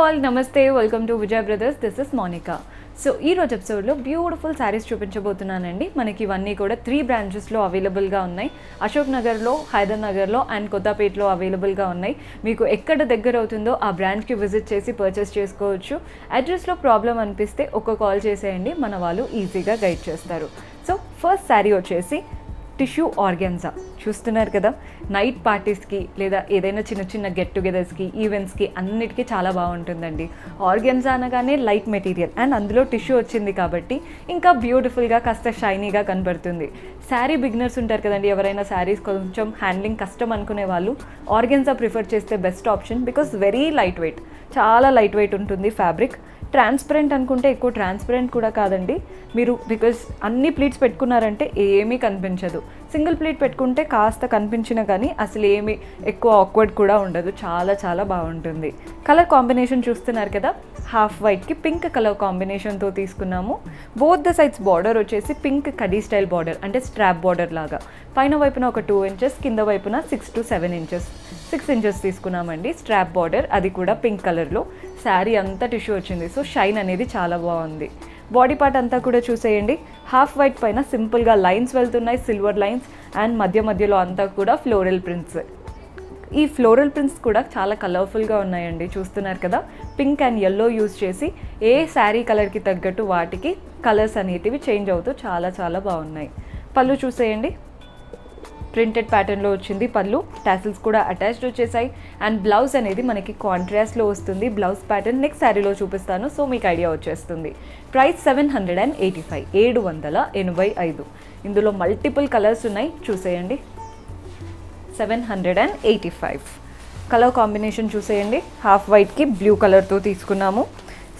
all, namaste, welcome to Vijay Brothers. This is Monica. So, in this episode, lo beautiful sarees చూపించబోతున్నానండి. మనకి ఇవన్నీ కూడా 3 branches లో available గా ఉన్నాయి. Ashok Nagar లో, Hyder Nagar లో and Kota Petlo అవైలబుల్ గా ఉన్నాయి. మీకు ఎక్కడ దగ్గర అవుతుందో ఆ బ్రాంచ్ కి విజిట్ చేసి పర్చేస్ చేసుకోవచ్చు. అడ్రస్ లో ప్రాబ్లం అనిపిస్తే ఒక కాల్ చేసేయండి. మన వాళ్ళు ఈజీగా గైడ్ చేస్తారు. సో, ఫస్ట్ సారీ వచ్చేసి టిష్యూ ఆర్గాన్జా చూస్తున్నారు కదా నైట్ పార్టీస్ కి లేదా ఏదైనా చిన్న చిన్న గెట్ టుగెదర్స్ కి ఈవెంట్స్ కి అన్నిటికీ చాలా బాగుంటుందండి ఆర్గాన్జా అనగానే లైట్ మెటీరియల్ అండ్ అందులో టిష్యూ వచ్చింది కాబట్టి ఇంకా బ్యూటిఫుల్ గా కాస్త షైనీగా కనబడుతుంది సారీ బిగినర్స్ ఉంటారు కదండి ఎవరైనా సారీస్ కొంచెం హ్యాండ్లింగ్ కష్టం అనుకునే వాళ్ళు ఆర్గాన్జా ప్రిఫర్ చేస్తే best option because very light weight చాలా లైట్ వెయిట్ ఉంటుంది ఫ్యాబ్రిక్ ట్రాన్స్పరెంట్ అనుకుంటే ఎక్కువ ట్రాన్స్పరెంట్ కూడా కాదండి మీరు బికాజ్ అన్ని ప్లీట్స్ పెట్టుకున్నారంటే ఏమీ కనిపించదు సింగిల్ ప్లీట్ పెట్టుకుంటే కాస్త కనిపించినా కానీ అసలు ఏమీ ఎక్కువ ఆక్వర్డ్ కూడా ఉండదు చాలా చాలా బాగుంటుంది కలర్ కాంబినేషన్ చూస్తున్నారు కదా హాఫ్ వైట్కి పింక్ కలర్ కాంబినేషన్తో తీసుకున్నాము బోత్ ద సైడ్స్ బార్డర్ వచ్చేసి పింక్ కడీ స్టైల్ బార్డర్ అంటే స్ట్రాప్ బార్డర్ లాగా పైన వైపున ఒక 2 inches కింద వైపున 6 to 7 inches 6 inches తీసుకున్నామండి స్ట్రాప్ బార్డర్ అది కూడా పింక్ కలర్లో శారీ అంతా టిష్యూ వచ్చింది సో షైన్ అనేది చాలా బాగుంది బాడీ పార్ట్ అంతా కూడా చూసేయండి హాఫ్ వైట్ పైన సింపుల్గా లైన్స్ వెళ్తున్నాయి సిల్వర్ లైన్స్ అండ్ మధ్య మధ్యలో అంతా కూడా ఫ్లోరల్ ప్రింట్స్ ఈ ఫ్లోరల్ ప్రింట్స్ కూడా చాలా కలర్ఫుల్గా ఉన్నాయండి చూస్తున్నారు కదా పింక్ అండ్ yellow యూజ్ చేసి ఏ శారీ కలర్కి తగ్గట్టు వాటికి కలర్స్ అనేటివి చేంజ్ అవుతూ చాలా చాలా బాగున్నాయి పళ్ళు చూసేయండి ప్రింటెడ్ ప్యాటర్న్లో వచ్చింది పళ్ళు టాసిల్స్ కూడా అటాచ్డ్ వచ్చేసాయి అండ్ బ్లౌజ్ అనేది మనకి కాంట్రాస్ట్లో వస్తుంది బ్లౌజ్ ప్యాటర్న్ నెక్స్ట్ శారీలో చూపిస్తాను సో మీకు ఐడియా వచ్చేస్తుంది ప్రైస్ 785 785 ఇందులో మల్టిపుల్ కలర్స్ ఉన్నాయి చూసేయండి 785 కలర్ కాంబినేషన్ చూసేయండి హాఫ్ వైట్కి బ్లూ కలర్తో తీసుకున్నాము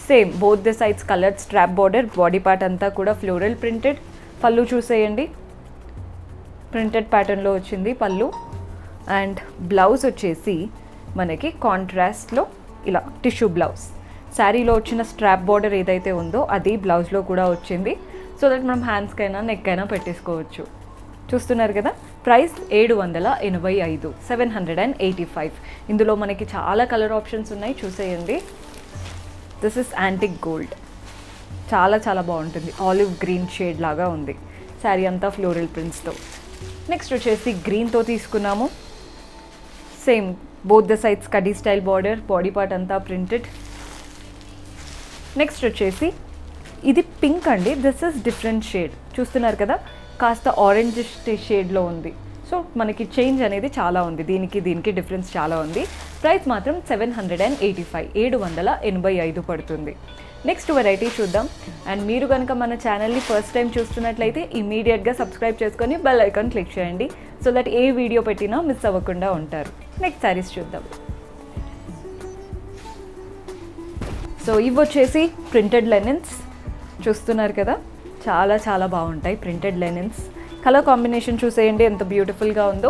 same both the sides colour strap border body part అంతా కూడా ఫ్లోరల్ ప్రింటెడ్ పళ్ళు చూసేయండి ప్రింటెడ్ ప్యాటర్న్లో వచ్చింది పళ్ళు అండ్ బ్లౌజ్ వచ్చేసి మనకి కాంట్రాస్ట్లో ఇలా టిష్యూ బ్లౌజ్ శారీలో వచ్చిన స్ట్రాప్ బార్డర్ ఏదైతే ఉందో అది బ్లౌజ్లో కూడా వచ్చింది సో దట్ మనం హ్యాండ్స్కైనా నెక్కైనా పెట్టేసుకోవచ్చు చూస్తున్నారు కదా ప్రైస్ 785 785 ఇందులో మనకి చాలా కలర్ ఆప్షన్స్ ఉన్నాయి చూసేయండి దిస్ ఇస్ యాంటిక్ గోల్డ్ చాలా చాలా బాగుంటుంది ఆలివ్ గ్రీన్ షేడ్ లాగా ఉంది శారీ అంతా ఫ్లోరల్ ప్రింట్స్తో నెక్స్ట్ వచ్చేసి గ్రీన్తో తీసుకున్నాము సేమ్ బోత్ ద సైడ్స్ కడీ స్టైల్ బార్డర్ బాడీ పార్ట్ అంతా ప్రింటెడ్ నెక్స్ట్ వచ్చేసి ఇది పింక్ అండి దిస్ ఇస్ డిఫరెంట్ షేడ్ చూస్తున్నారు కదా కాస్త ఆరెంజ్ షేడ్లో ఉంది సో మనకి చేంజ్ అనేది చాలా ఉంది దీనికి దీనికి డిఫరెన్స్ చాలా ఉంది ప్రైస్ మాత్రం 785 పడుతుంది నెక్స్ట్ వెరైటీ చూద్దాం అండ్ మీరు కనుక మన ఛానల్ని ఫస్ట్ టైం చూస్తున్నట్లయితే ఇమీడియట్గా సబ్స్క్రైబ్ చేసుకొని బెల్ ఐకాన్ క్లిక్ చేయండి సో దట్ ఏ వీడియో పెట్టినా మిస్ అవ్వకుండా ఉంటారు నెక్స్ట్ శారీస్ చూద్దాం సో ఇవి వచ్చేసి ప్రింటెడ్ లెనిన్స్ చూస్తున్నారు కదా చాలా చాలా బాగుంటాయి ప్రింటెడ్ లెనిన్స్ కలర్ కాంబినేషన్ చూసేయండి ఎంత బ్యూటిఫుల్గా ఉందో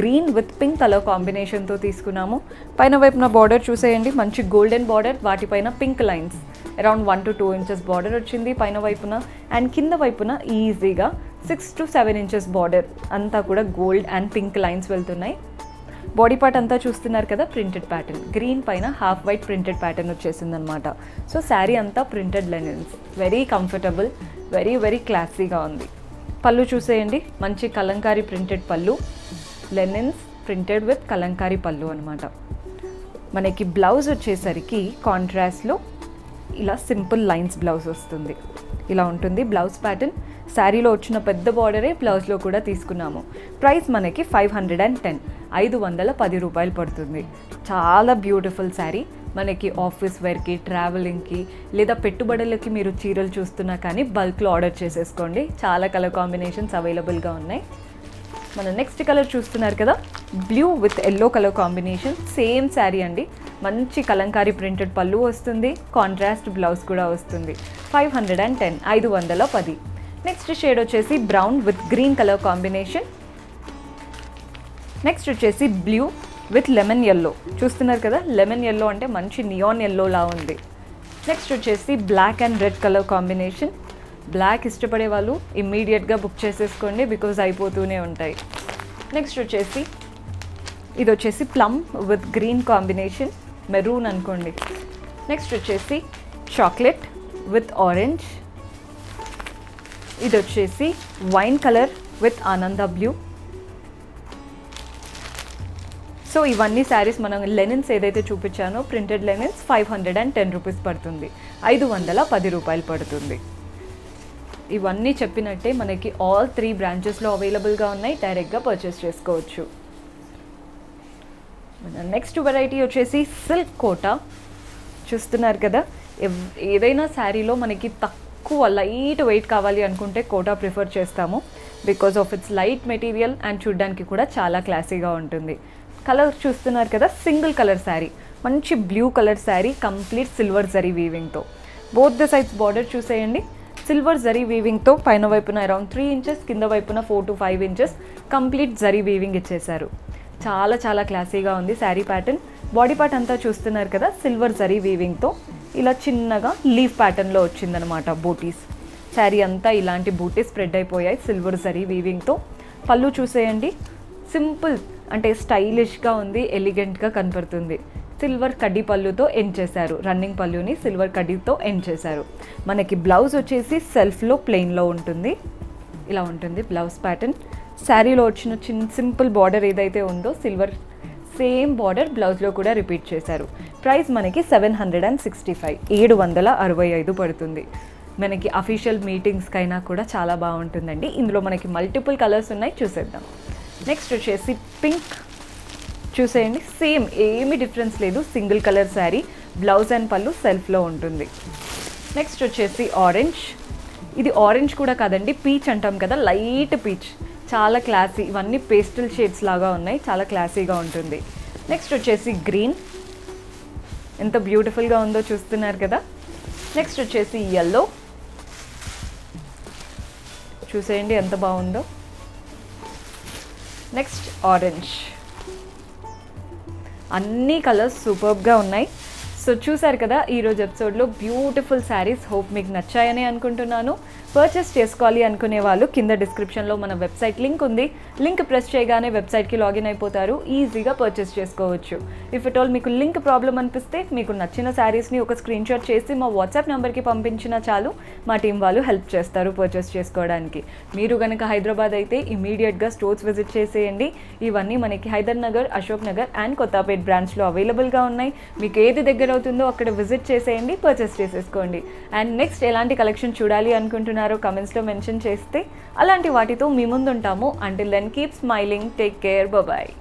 గ్రీన్ విత్ పింక్ కలర్ కాంబినేషన్తో తీసుకున్నాము పైన వైపున బార్డర్ చూసేయండి మంచి గోల్డెన్ బార్డర్ వాటిపైన pink lines around 1 to 2 inches border వచ్చింది పైన వైపున అండ్ కింద వైపున ఈజీగా 6 to 7 inches బార్డర్ అంతా కూడా గోల్డ్ అండ్ పింక్ లైన్స్ వెళ్తున్నాయి బాడీ పార్ట్ అంతా చూస్తున్నారు కదా ప్రింటెడ్ ప్యాటర్న్ గ్రీన్ పైన హాఫ్ వైట్ ప్రింటెడ్ ప్యాటర్న్ వచ్చేసిందనమాట సో శారీ అంతా printed linens very comfortable very very క్లాసీగా ఉంది పళ్ళు చూసేయండి మంచి కలంకారీ ప్రింటెడ్ పళ్ళు లెనిన్స్ ప్రింటెడ్ విత్ కలంకారీ పళ్ళు అనమాట మనకి బ్లౌజ్ వచ్చేసరికి కాంట్రాస్ట్లో ఇలా సింపుల్ లైన్స్ బ్లౌజ్ వస్తుంది ఇలా ఉంటుంది బ్లౌజ్ ప్యాటర్న్ శారీలో వచ్చిన పెద్ద బార్డరే బ్లౌజ్లో కూడా తీసుకున్నాము ప్రైస్ మనకి 510 510 పడుతుంది చాలా బ్యూటిఫుల్ శారీ మనకి ఆఫీస్ వేర్కి ట్రావెలింగ్కి లేదా పెట్టుబడులకి మీరు చీరలు చూస్తున్నా కానీ బల్క్లో ఆర్డర్ చేసేసుకోండి చాలా కలర్ కాంబినేషన్స్ అవైలబుల్గా ఉన్నాయి మన నెక్స్ట్ కలర్ చూస్తున్నారు కదా blue with yellow colour combination same sari అండి మంచి కలంకారీ ప్రింటెడ్ పళ్ళు వస్తుంది కాంట్రాస్ట్ బ్లౌజ్ కూడా వస్తుంది 510 510 నెక్స్ట్ షేడ్ వచ్చేసి brown with green colour combination next వచ్చేసి బ్లూ విత్ లెమన్ yellow చూస్తున్నారు కదా లెమన్ yellow అంటే మంచి నియాన్ yellowలా ఉంది నెక్స్ట్ వచ్చేసి black and red colour combination black ఇష్టపడే వాళ్ళు ఇమ్మీడియట్గా బుక్ చేసేసుకోండి బికాజ్ అయిపోతూనే ఉంటాయి నెక్స్ట్ వచ్చేసి ఇది వచ్చేసి plum with green combination maroon అనుకోండి నెక్స్ట్ వచ్చేసి చాక్లెట్ విత్ ఆరెంజ్, ఇది వచ్చేసి వైన్ కలర్ విత్ ఆనంద బ్లూ. సో ఇవన్నీ శారీస్ మనం లెనిన్స్ ఏదైతే చూపించానో ప్రింటెడ్ లెనిన్స్ 510 రూపీస్ పడుతుంది, 510 రూపాయలు పడుతుంది. ఇవన్నీ చెప్పినట్టే మనకి ఆల్ 3 బ్రాంచెస్లో అవైలబుల్గా ఉన్నాయి, డైరెక్ట్గా పర్చేస్ చేసుకోవచ్చు. నెక్స్ట్ వెరైటీ వచ్చేసి సిల్క్ కోటా. చూస్తున్నారు కదా, ఏదైనా శారీలో మనకి తక్కువ లైట్ వెయిట్ కావాలి అనుకుంటే కోటా ప్రిఫర్ చేస్తాము, because of it's light material and చూడ్డానికి కూడా చాలా క్లాసీగా ఉంటుంది. కలర్ చూస్తున్నారు కదా, సింగిల్ కలర్ శారీ, మంచి blue colour sari, complete silver zari వీవింగ్తో. బోత్ ద సైడ్స్ బార్డర్ చూసేయండి, సిల్వర్ జరీ వీవింగ్తో పైన వైపున అరౌండ్ 3 ఇంచెస్, కింద వైపున 4 to 5 inches complete zari weaving ఇచ్చేశారు. చాలా చాలా క్లాసీగా ఉంది శారీ ప్యాటర్న్. బాడీ పార్ట్ అంతా చూస్తున్నారు కదా, సిల్వర్ జరీ వీవింగ్తో ఇలా చిన్నగా లీఫ్ ప్యాటర్న్లో వచ్చిందనమాట బూటీస్. శారీ అంతా ఇలాంటి బూటీస్ స్ప్రెడ్ అయిపోయాయి సిల్వర్ జరీ వీవింగ్తో. పళ్ళు చూసేయండి, సింపుల్ అంటే స్టైలిష్గా ఉంది, ఎలిగెంట్గా కనపడుతుంది. సిల్వర్ కడ్డీ పళ్ళుతో ఎండ్ చేశారు, రన్నింగ్ పళ్ళుని సిల్వర్ కడ్డీతో ఎండ్ చేశారు. మనకి బ్లౌజ్ వచ్చేసి సెల్ఫ్లో ప్లెయిన్లో ఉంటుంది, ఇలా ఉంటుంది బ్లౌజ్ ప్యాటర్న్. శారీలో వచ్చిన సింపుల్ బార్డర్ ఏదైతే ఉందో సిల్వర్ సేమ్ బార్డర్ బ్లౌజ్లో కూడా రిపీట్ చేశారు. ప్రైస్ మనకి 765, 765 పడుతుంది. మనకి అఫీషియల్ మీటింగ్స్కైనా కూడా చాలా బాగుంటుందండి. ఇందులో మనకి మల్టిపుల్ కలర్స్ ఉన్నాయి, చూసేద్దాం. నెక్స్ట్ వచ్చేసి పింక్ చూసేయండి, సేమ్ ఏమీ డిఫరెన్స్ లేదు, single colour sari, blouse and పళ్ళు సెల్ఫ్లో ఉంటుంది. నెక్స్ట్ వచ్చేసి ఆరెంజ్, ఇది ఆరెంజ్ కూడా కాదండి, పీచ్ అంటాం కదా, లైట్ పీచ్, చాలా క్లాసీ. ఇవన్నీ పేస్టల్ షేడ్స్ లాగా ఉన్నాయి, చాలా క్లాసీగా ఉంటుంది. నెక్స్ట్ వచ్చేసి గ్రీన్, ఎంత బ్యూటిఫుల్గా ఉందో చూస్తున్నారు కదా. నెక్స్ట్ వచ్చేసి yellow చూసేయండి, ఎంత బాగుందో. నెక్స్ట్ ఆరెంజ్, అన్ని కలర్స్ సూపర్బ్గా ఉన్నాయి. సో చూసారు కదా ఈరోజు ఎపిసోడ్లో బ్యూటిఫుల్ శారీస్. హోప్ మీకు నచ్చాయని అనుకుంటున్నాను. పర్చేస్ చేసుకోవాలి అనుకునే వాళ్ళు కింద డిస్క్రిప్షన్లో మన వెబ్సైట్ లింక్ ఉంది, లింక్ ప్రెస్ చేయగానే వెబ్సైట్కి లాగిన్ అయిపోతారు, ఈజీగా పర్చేస్ చేసుకోవచ్చు. ఇఫ్ అట్ ఆల్ మీకు లింక్ ప్రాబ్లం అనిపిస్తే మీకు నచ్చిన శారీస్ని ఒక స్క్రీన్ షాట్ చేసి మా వాట్సాప్ నెంబర్కి పంపించినా చాలు, మా టీం వాళ్ళు హెల్ప్ చేస్తారు పర్చేస్ చేసుకోవడానికి. మీరు కనుక హైదరాబాద్ అయితే ఇమీడియట్గా స్టోర్స్ విజిట్ చేసేయండి. ఇవన్నీ మనకి హైదర్ నగర్, అశోక్ నగర్ అండ్ కొత్తపేట్ బ్రాంచ్లో అవైలబుల్గా ఉన్నాయి. మీకు ఏది దగ్గర అవుతుందో అక్కడ విజిట్ చేసేయండి, పర్చేస్ చేసేసుకోండి. అండ్ నెక్స్ట్ ఎలాంటి కలెక్షన్ చూడాలి అనుకుంటున్నారో కమెంట్స్లో మెన్షన్ చేస్తే అలాంటి వాటితో మీ ముందుంటాము. Until then keep smiling, take care, bye.